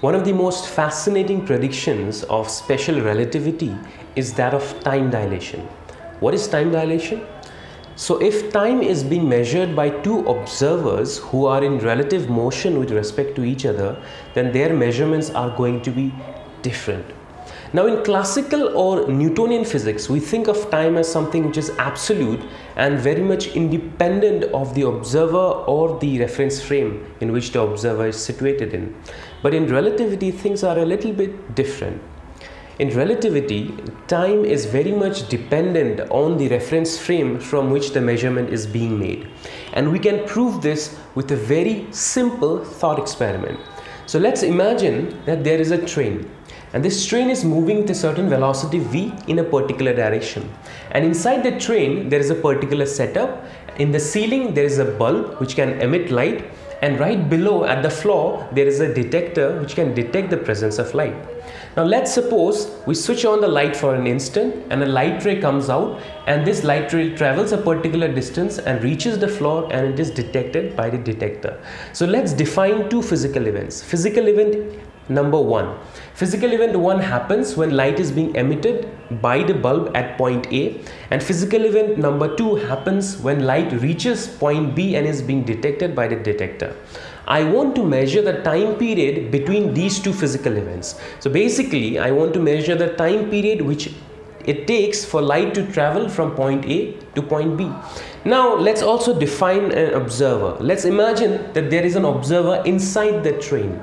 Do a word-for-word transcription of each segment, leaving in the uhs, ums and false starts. One of the most fascinating predictions of special relativity is that of time dilation. What is time dilation? So if time is being measured by two observers who are in relative motion with respect to each other, then their measurements are going to be different. Now in classical or Newtonian physics, we think of time as something which is absolute and very much independent of the observer or the reference frame in which the observer is situated in. But in relativity, things are a little bit different. In relativity, time is very much dependent on the reference frame from which the measurement is being made. And we can prove this with a very simple thought experiment. So let's imagine that there is a train. And this train is moving at a certain velocity v in a particular direction. And inside the train, there is a particular setup. In the ceiling, there is a bulb which can emit light. And right below at the floor, there is a detector which can detect the presence of light. Now let's suppose we switch on the light for an instant and a light ray comes out, and this light ray travels a particular distance and reaches the floor, and it is detected by the detector. So let's define two physical events. Physical event number one. Physical event one happens when light is being emitted by the bulb at point A, and physical event number two happens when light reaches point B and is being detected by the detector. I want to measure the time period between these two physical events. So basically, I want to measure the time period which it takes for light to travel from point A to point B. Now let's also define an observer. Let's imagine that there is an observer inside the train.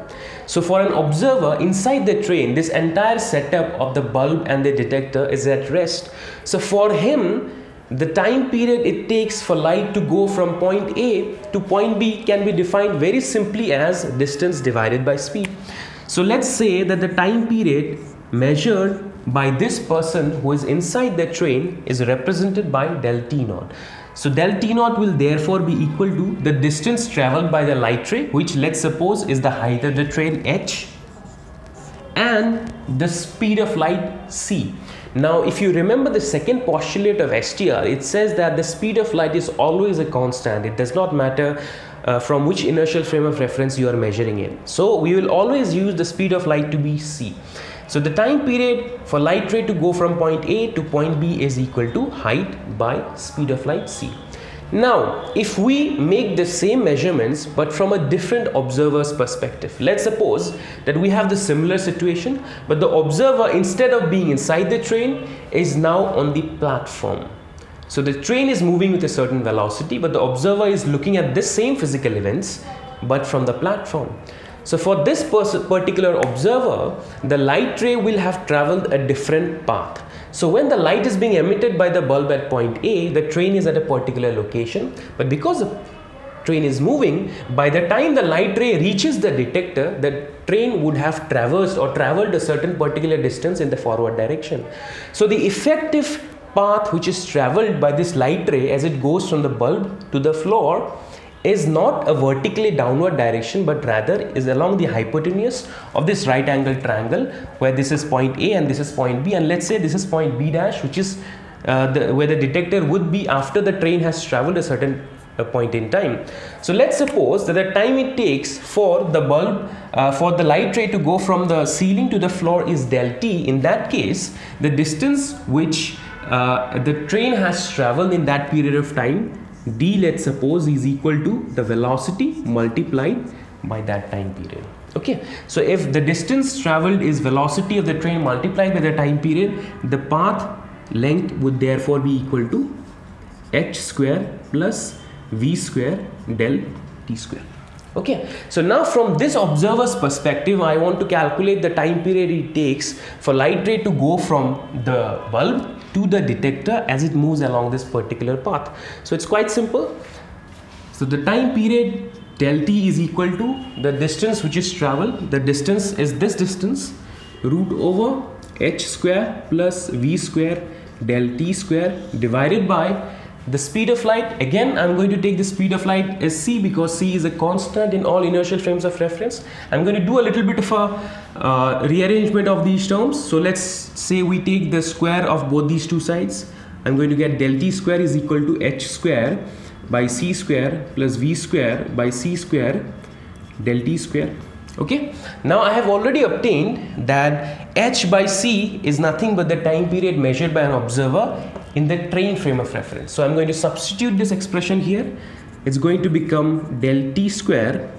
So for an observer inside the train, this entire setup of the bulb and the detector is at rest. So for him, the time period it takes for light to go from point A to point B can be defined very simply as distance divided by speed. So let's say that the time period measured by this person who is inside the train is represented by del T naught. So del T naught will therefore be equal to the distance traveled by the light ray, which let's suppose is the height of the train h, and the speed of light c. Now if you remember the second postulate of S T R, it says that the speed of light is always a constant. It does not matter uh, from which inertial frame of reference you are measuring in. So we will always use the speed of light to be c. So the time period for light ray to go from point A to point B is equal to height by speed of light c. Now, if we make the same measurements but from a different observer's perspective, let's suppose that we have the similar situation, but the observer, instead of being inside the train, is now on the platform. So the train is moving with a certain velocity, but the observer is looking at the same physical events but from the platform. So for this particular observer, the light ray will have traveled a different path. So when the light is being emitted by the bulb at point A, the train is at a particular location, but because the train is moving, by the time the light ray reaches the detector, the train would have traversed or traveled a certain particular distance in the forward direction. So the effective path which is traveled by this light ray as it goes from the bulb to the floor is not a vertically downward direction, but rather is along the hypotenuse of this right angle triangle, where this is point A and this is point B, and let's say this is point B dash, which is uh, the, where the detector would be after the train has traveled a certain uh, point in time. So let's suppose that the time it takes for the bulb uh, for the light ray to go from the ceiling to the floor is del T. In that case, the distance which uh, the train has traveled in that period of time, d, let's suppose, is equal to the velocity multiplied by that time period. Okay, so if the distance traveled is velocity of the train multiplied by the time period, the path length would therefore be equal to h square plus v square del t square. Okay, so now from this observer's perspective, I want to calculate the time period it takes for light ray to go from the bulb to the detector as it moves along this particular path. So it's quite simple. So the time period del T is equal to the distance which is traveled. The distance is this distance, root over h square plus v square del T square divided by the speed of light. Again, I'm going to take the speed of light as c, because c is a constant in all inertial frames of reference. I'm going to do a little bit of a uh, rearrangement of these terms. So let's say we take the square of both these two sides. I'm going to get del T square is equal to h square by c square plus v square by c square del T square. Okay, now I have already obtained that H by C is nothing but the time period measured by an observer in the train frame of reference. So I'm going to substitute this expression here. It's going to become del T square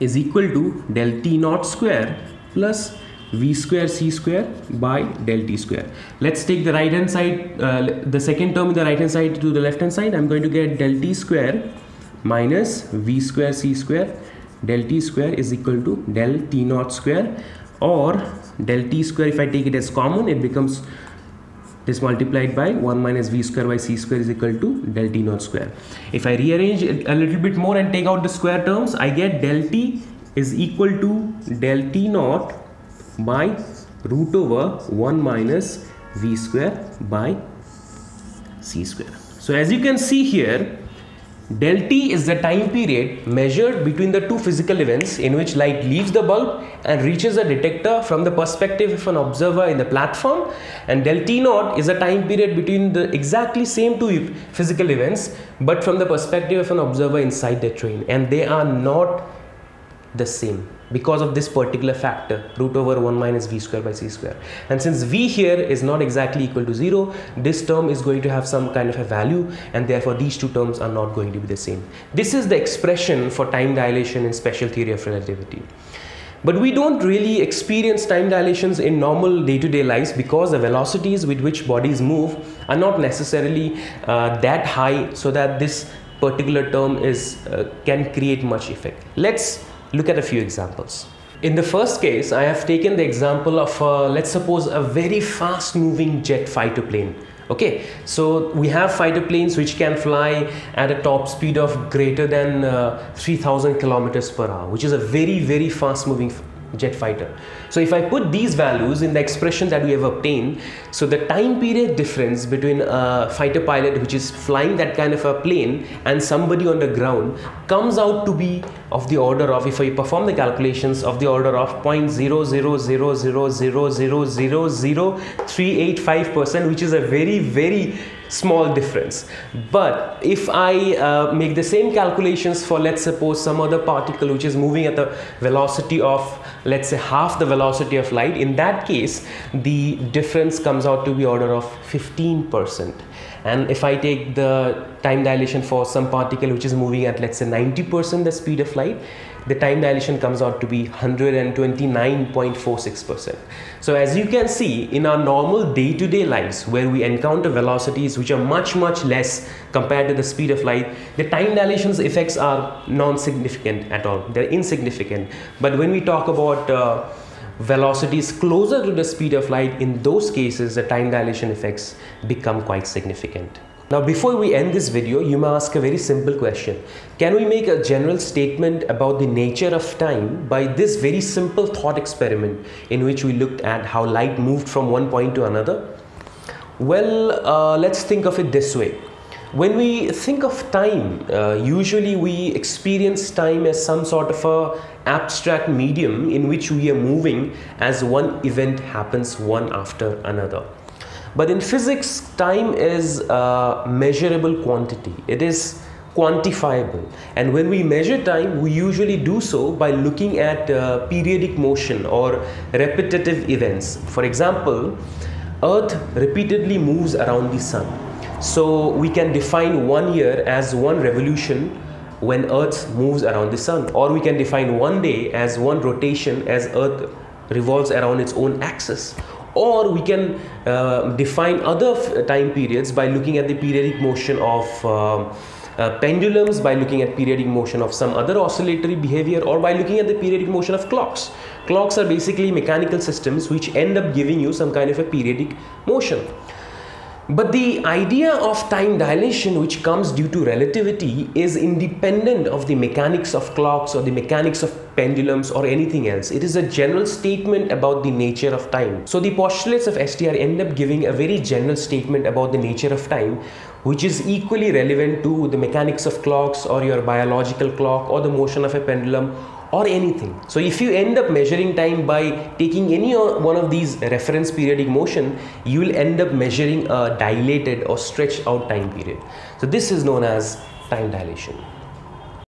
is equal to del T naught square plus V square C square by del T square. Let's take the right hand side, uh, the second term in the right hand side to the left hand side. I'm going to get del T square minus V square C square del T square is equal to del T naught square, or del T square, if I take it as common, it becomes this multiplied by one minus V square by C square is equal to del T naught square. If I rearrange it a little bit more and take out the square terms, I get del T is equal to del T naught by root over one minus V square by C square. So as you can see here, del T is the time period measured between the two physical events in which light leaves the bulb and reaches the detector from the perspective of an observer in the platform, and del T naught is the time period between the exactly same two physical events but from the perspective of an observer inside the train, and they are not the same because of this particular factor root over one minus V square by C square. And since V here is not exactly equal to zero, this term is going to have some kind of a value, and therefore these two terms are not going to be the same. This is the expression for time dilation in special theory of relativity. But we don't really experience time dilations in normal day-to-day lives because the velocities with which bodies move are not necessarily uh, that high so that this particular term is uh, can create much effect. Let's look at a few examples. In the first case, I have taken the example of uh, let's suppose a very fast moving jet fighter plane. Okay, so we have fighter planes which can fly at a top speed of greater than uh, three thousand kilometers per hour, which is a very very fast moving jet fighter. So if I put these values in the expression that we have obtained, so the time period difference between a fighter pilot which is flying that kind of a plane and somebody on the ground comes out to be of the order of, if I perform the calculations, of the order of zero point zero zero zero zero zero zero zero zero three eight five percent, which is a very very small difference. But if I uh, make the same calculations for, let's suppose, some other particle which is moving at the velocity of, let's say, half the velocity of light, in that case the difference comes out to be order of fifteen percent. And if I take the time dilation for some particle which is moving at, let's say, ninety percent the speed of light, the time dilation comes out to be one hundred twenty-nine point four six percent. So as you can see, in our normal day-to-day lives where we encounter velocities which are much much less compared to the speed of light, the time dilation's effects are non-significant at all, they're insignificant. But when we talk about uh, velocities closer to the speed of light, in those cases the time dilation effects become quite significant. Now before we end this video, you may ask a very simple question. Can we make a general statement about the nature of time by this very simple thought experiment in which we looked at how light moved from one point to another? Well, uh, let's think of it this way. When we think of time, uh, usually we experience time as some sort of a abstract medium in which we are moving as one event happens one after another. But in physics, time is a measurable quantity. It is quantifiable, and when we measure time, we usually do so by looking at uh, periodic motion or repetitive events. For example, Earth repeatedly moves around the sun. So we can define one year as one revolution when Earth moves around the sun, or we can define one day as one rotation as Earth revolves around its own axis, or we can uh, define other time periods by looking at the periodic motion of uh, uh, pendulums, by looking at periodic motion of some other oscillatory behavior, or by looking at the periodic motion of clocks. Clocks are basically mechanical systems which end up giving you some kind of a periodic motion. But the idea of time dilation, which comes due to relativity, is independent of the mechanics of clocks or the mechanics of pendulums or anything else. It is a general statement about the nature of time. So the postulates of S T R end up giving a very general statement about the nature of time, which is equally relevant to the mechanics of clocks or your biological clock or the motion of a pendulum or anything. So if you end up measuring time by taking any one of these reference periodic motion, you will end up measuring a dilated or stretched out time period. So this is known as time dilation.